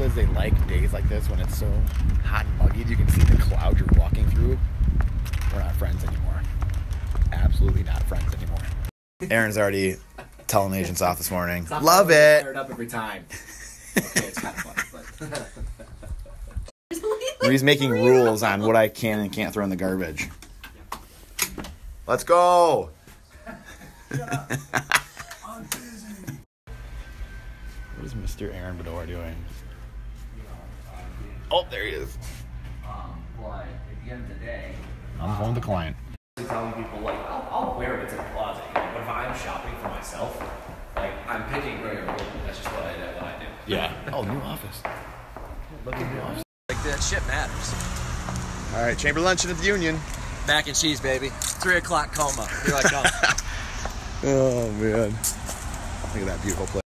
says they like days like this when it's so hot and muggy you can see the cloud you're walking through. We're not friends anymore. Absolutely not friends anymore. Aaron's already telling the agents off this morning. Love it. Fired up every time. Okay, it's kind of fun, but he's making rules on what I can and can't throw in the garbage. Let's go. What is Mr. Aaron Bedore doing? Oh, there he is. Well, at the end of the day, I'm phone the client. Telling people, like, I'll wear what's in the closet. Like, but if I'm shopping for myself, like, I'm picking where you're going. That's just what I do. Yeah. Oh, new office. Look at new office. Like, that shit matters. All right, chamber luncheon at the Union. Mac and cheese, baby. 3 o'clock coma. Here I come. Oh, man. Look at that beautiful place.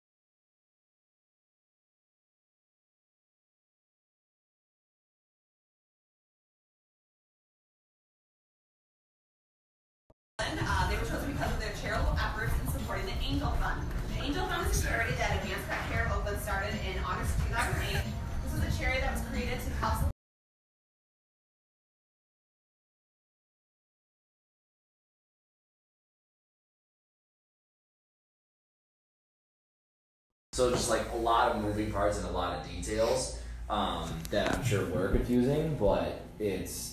They were chosen because of their charitable efforts in supporting the Angel Fund. The Angel Fund is a charity that Advanced Care of Oakland started in August 2008. This was a charity that was created to help. So just like a lot of moving parts and a lot of details that I'm sure were confusing, but it's.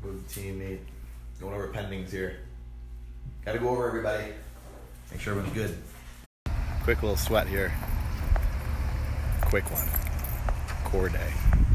With the teammate, going over pendings here. Got to go over everybody. Make sure everyone's good. Quick little sweat here. Quick one. Core day.